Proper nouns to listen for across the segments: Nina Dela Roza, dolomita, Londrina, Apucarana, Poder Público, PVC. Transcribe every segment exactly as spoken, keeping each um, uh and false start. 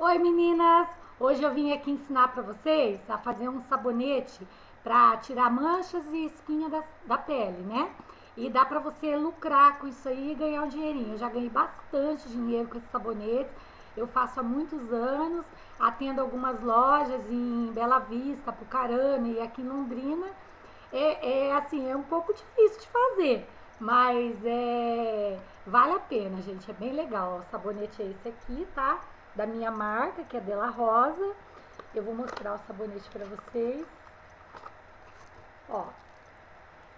Oi meninas, hoje eu vim aqui ensinar para vocês a fazer um sabonete para tirar manchas e espinha da, da pele, né? E dá para você lucrar com isso aí e ganhar um dinheirinho. Eu já ganhei bastante dinheiro com esse sabonete, eu faço há muitos anos, atendo algumas lojas em Bela Vista, Apucarana e aqui em Londrina. É, é assim, é um pouco difícil de fazer, mas é, vale a pena, gente, é bem legal. O sabonete é esse aqui, tá? Da minha marca, que é Dela Roza. Eu vou mostrar o sabonete para vocês. Ó,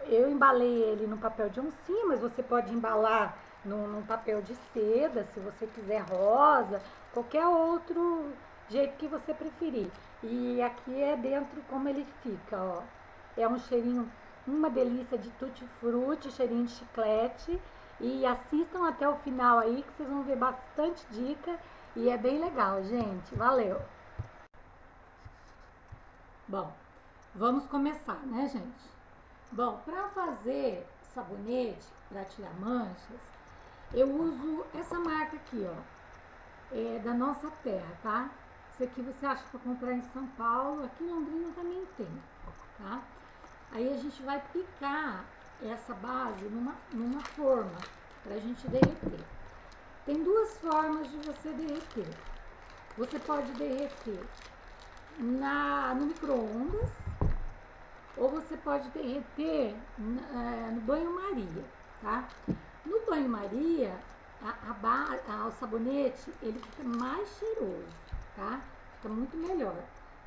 eu embalei ele no papel de oncinha, mas você pode embalar num, num papel de seda, se você quiser rosa, qualquer outro jeito que você preferir. E aqui é dentro como ele fica, ó. É um cheirinho, uma delícia de tutti-frutti, cheirinho de chiclete. E assistam até o final aí, que vocês vão ver bastante dica. E é bem legal, gente. Valeu! Bom, vamos começar, né, gente? Bom, para fazer sabonete, para tirar manchas, eu uso essa marca aqui, ó. É da nossa terra, tá? Isso aqui você acha para comprar em São Paulo. Aqui em Londrina também tem, tá? Aí a gente vai picar essa base numa, numa forma pra gente derreter. Tem duas formas de você derreter. Você pode derreter na, no micro-ondas, ou você pode derreter na, no banho-maria, tá? No banho-maria, a, a, a, o sabonete, ele fica mais cheiroso, tá? Fica muito melhor.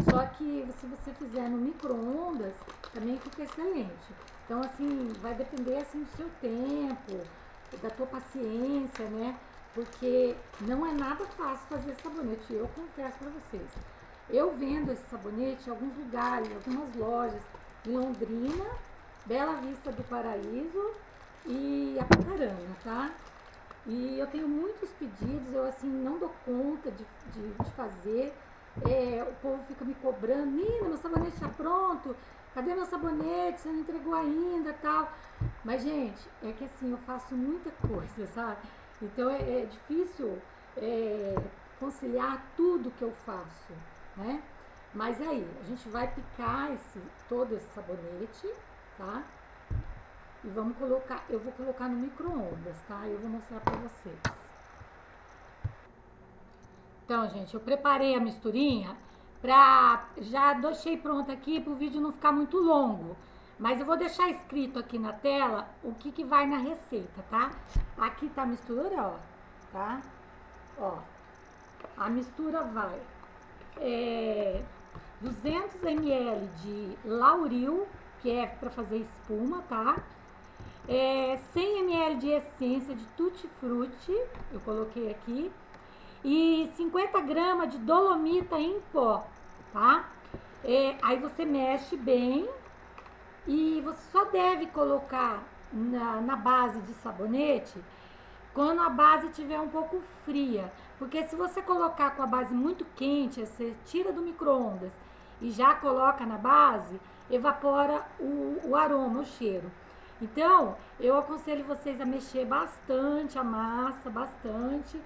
Só que se você fizer no micro-ondas, também fica excelente. Então, assim, vai depender, assim, do seu tempo, da tua paciência, né? Porque não é nada fácil fazer sabonete, eu confesso para vocês. Eu vendo esse sabonete em alguns lugares, em algumas lojas, em Londrina, Bela Vista do Paraíso e Apucarana, tá? E eu tenho muitos pedidos, eu assim não dou conta de, de, de fazer. É, o povo fica me cobrando, Nina, meu sabonete tá pronto, cadê meu sabonete, você não entregou ainda, tal. Mas, gente, é que assim, eu faço muita coisa, sabe? Então, é, é difícil é, conciliar tudo que eu faço, né? Mas aí, a gente vai picar esse, todo esse sabonete, tá? E vamos colocar, eu vou colocar no micro-ondas, tá? Eu vou mostrar pra vocês. Então, gente, eu preparei a misturinha pra... Já deixei pronta aqui pro vídeo não ficar muito longo. Mas eu vou deixar escrito aqui na tela o que que vai na receita, tá? Aqui tá a mistura, ó, tá? Ó, a mistura vai... É, duzentos mililitros de lauril, que é pra fazer espuma, tá? É, cem mililitros de essência de tutti-frutti, eu coloquei aqui. E cinquenta gramas de dolomita em pó, tá? É, aí você mexe bem e você só deve colocar na, na base de sabonete quando a base estiver um pouco fria. Porque se você colocar com a base muito quente, você tira do micro-ondas e já coloca na base, evapora o, o aroma, o cheiro. Então, eu aconselho vocês a mexer bastante a massa, bastante...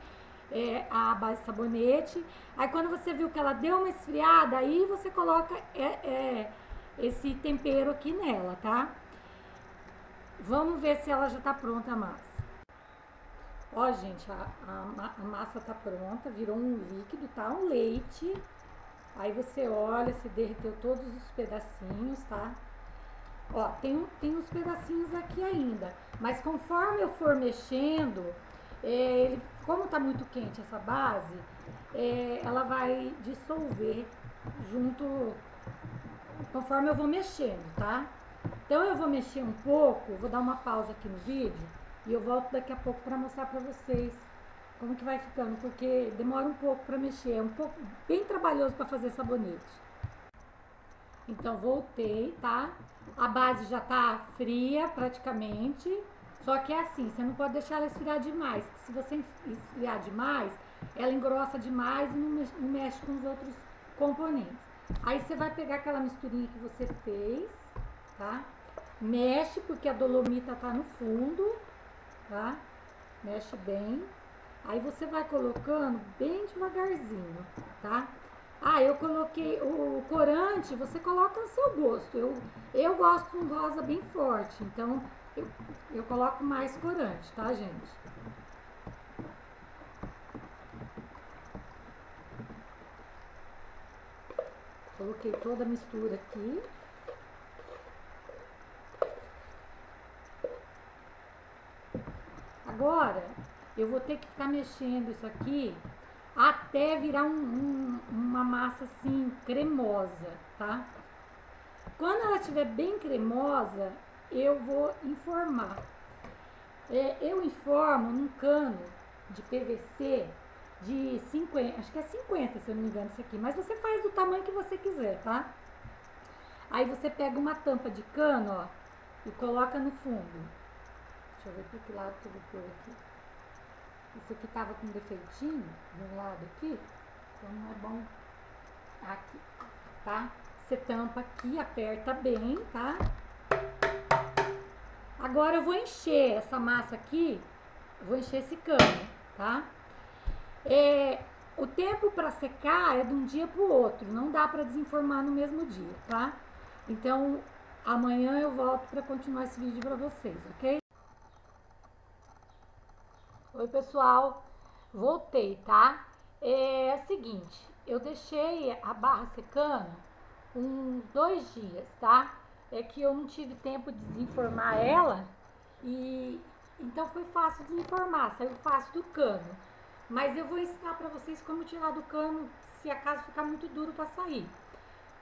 É, a base de sabonete. Aí quando você viu que ela deu uma esfriada, aí você coloca é, é, esse tempero aqui nela, tá? Vamos ver se ela já tá pronta a massa. Ó, gente, a, a, a massa tá pronta, virou um líquido, tá? Um leite. Aí você olha, se derreteu todos os pedacinhos, tá? Ó, tem, tem uns pedacinhos aqui ainda, mas conforme eu for mexendo, é, ele, como tá muito quente essa base, é, ela vai dissolver junto, conforme eu vou mexendo, tá? Então eu vou mexer um pouco, vou dar uma pausa aqui no vídeo e eu volto daqui a pouco pra mostrar pra vocês como que vai ficando, porque demora um pouco pra mexer, é um pouco, bem trabalhoso pra fazer sabonete. Então voltei, tá? A base já tá fria praticamente. Só que é assim, você não pode deixar ela esfriar demais. Se você esfriar demais, ela engrossa demais e não mexe com os outros componentes. Aí você vai pegar aquela misturinha que você fez, tá? Mexe, porque a dolomita tá no fundo, tá? Mexe bem. Aí você vai colocando bem devagarzinho, tá? Ah, eu coloquei o corante, você coloca ao seu gosto. Eu, eu gosto de um rosa bem forte, então eu, eu coloco mais corante, tá, gente? Coloquei toda a mistura aqui. Agora, eu vou ter que ficar mexendo isso aqui até virar um, um, uma massa assim, cremosa, tá? Quando ela estiver bem cremosa, eu vou informar. É, eu informo num cano de P V C de cinquenta, acho que é cinquenta, se eu não me engano, isso aqui. Mas você faz do tamanho que você quiser, tá? Aí você pega uma tampa de cano, ó, e coloca no fundo. Deixa eu ver por que lado que eu vou pôr aqui. Isso aqui tava com defeitinho, de um lado aqui, então não é bom. Aqui, tá? Você tampa aqui, aperta bem, tá? Agora eu vou encher essa massa aqui, eu vou encher esse cano, tá? É, o tempo para secar é de um dia para o outro, não dá para desenformar no mesmo dia, tá? Então, amanhã eu volto para continuar esse vídeo para vocês, ok? Oi, pessoal, voltei, tá? É, é o seguinte, eu deixei a barra secando uns dois dias, tá? É que eu não tive tempo de desenformar ela, e então foi fácil desenformar, saiu fácil do cano. Mas eu vou ensinar para vocês como tirar do cano, se acaso ficar muito duro para sair.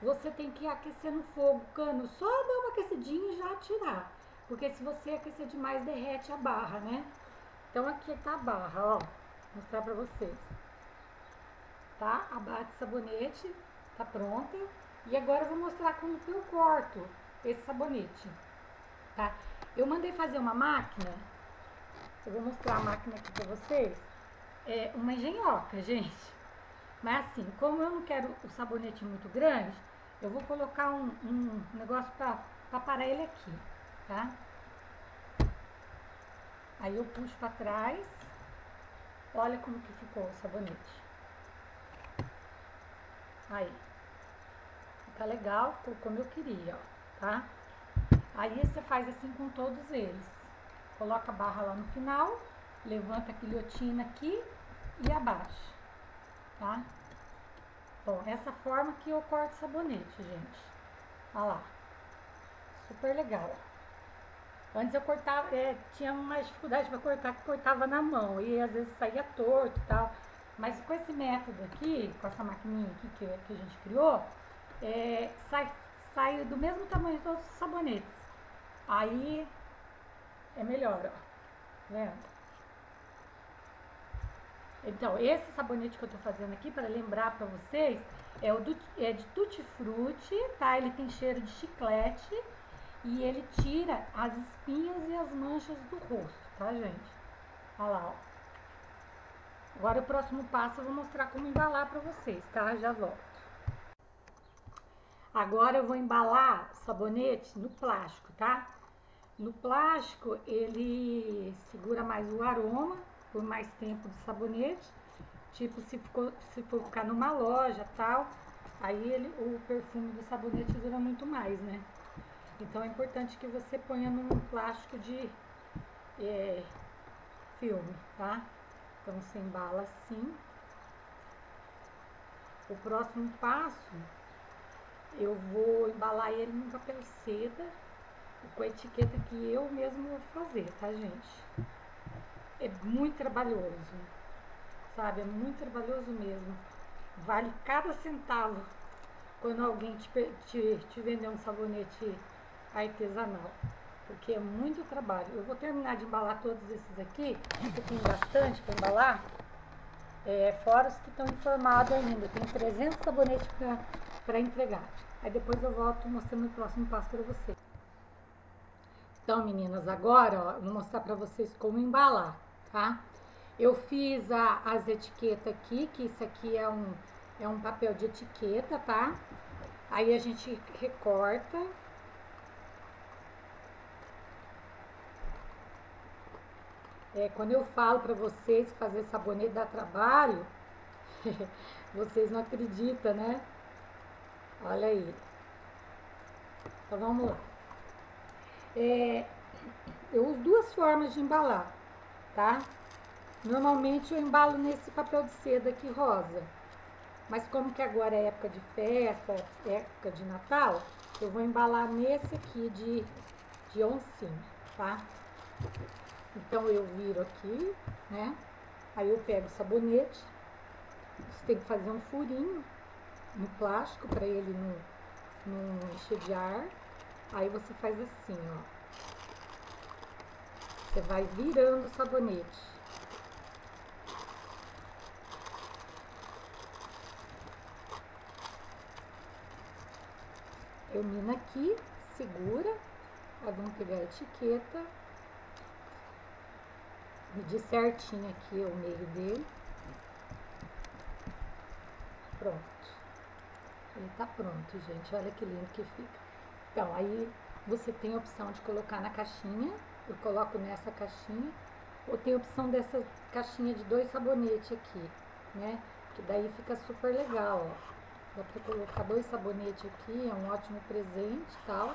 Você tem que aquecer no fogo o cano, só dar uma aquecidinha e já tirar. Porque se você aquecer demais, derrete a barra, né? Então aqui tá a barra, ó. Vou mostrar para vocês. Tá? A barra de sabonete tá pronta. E agora eu vou mostrar como que eu corto esse sabonete. Tá? Eu mandei fazer uma máquina. Eu vou mostrar a máquina aqui para vocês. É uma engenhoca, gente. Mas assim, como eu não quero o sabonete muito grande, eu vou colocar um, um negócio pra, pra parar ele aqui, tá? Aí eu puxo pra trás. Olha como que ficou o sabonete. Aí. Tá legal, ficou como eu queria, ó, tá? Aí você faz assim com todos eles. Coloca a barra lá no final, levanta a quilhotina aqui e abaixa, tá? Bom, essa forma que eu corto sabonete, gente. Olha lá. Super legal, ó. Antes eu cortava, é, tinha mais dificuldade para cortar, que cortava na mão. E às vezes saía torto e tal. Mas com esse método aqui, com essa maquininha aqui que, que a gente criou, é, sai, sai do mesmo tamanho de todos os sabonetes. Aí é melhor, ó. Tá vendo? Então, esse sabonete que eu tô fazendo aqui, para lembrar para vocês, é, o do, é de tutti-frutti, tá? Ele tem cheiro de chiclete e ele tira as espinhas e as manchas do rosto, tá, gente? Olha lá, ó. Agora o próximo passo eu vou mostrar como embalar para vocês, tá? Já volto. Agora eu vou embalar o sabonete no plástico, tá? No plástico ele segura mais o aroma, por mais tempo de sabonete, tipo se for, se for ficar numa loja tal, aí ele, o perfume do sabonete dura muito mais, né? Então é importante que você ponha num plástico de é, filme, tá? Então você embala assim. O próximo passo, eu vou embalar ele num papel seda, com a etiqueta que eu mesmo vou fazer, tá, gente? É muito trabalhoso, sabe? É muito trabalhoso mesmo. Vale cada centavo quando alguém te, te, te vender um sabonete artesanal, porque é muito trabalho. Eu vou terminar de embalar todos esses aqui, porque tem bastante para embalar, é, fora os que estão informados ainda. Tem trezentos sabonetes para entregar. Aí depois eu volto mostrando o próximo passo para vocês. Então, meninas, agora, ó, vou mostrar para vocês como embalar. Tá? Eu fiz a, as etiquetas aqui, que isso aqui é um, é um papel de etiqueta, tá? Aí a gente recorta. É, quando eu falo para vocês que fazer sabonete dá trabalho, vocês não acreditam, né? Olha aí. Então vamos lá. É, eu uso duas formas de embalar, tá? Normalmente eu embalo nesse papel de seda aqui rosa. Mas como que agora é época de festa, época de Natal, eu vou embalar nesse aqui de, de oncinha, tá? Então eu viro aqui, né? Aí eu pego o sabonete. Você tem que fazer um furinho no plástico para ele não, não encher de ar. Aí você faz assim, ó. Você vai virando o sabonete. Termina aqui, segura. Aí vamos pegar a etiqueta. Medir certinho aqui o meio dele. Pronto. Ele tá pronto, gente. Olha que lindo que fica. Então, aí você tem a opção de colocar na caixinha, eu coloco nessa caixinha, ou tem a opção dessa caixinha de dois sabonetes aqui, né? Que daí fica super legal, ó. Dá pra colocar dois sabonetes aqui, é um ótimo presente e tal.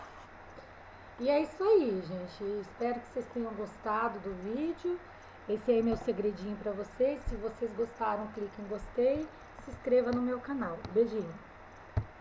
E é isso aí, gente. Espero que vocês tenham gostado do vídeo. Esse aí é meu segredinho pra vocês. Se vocês gostaram, clique em gostei, se inscreva no meu canal. Beijinho!